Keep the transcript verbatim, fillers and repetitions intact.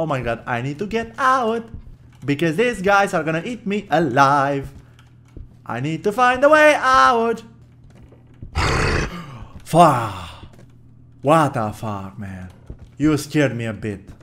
Oh my god, I need to get out, because these guys are gonna eat me alive. I need to find a way out. Fuck. What the fuck, man. You scared me a bit.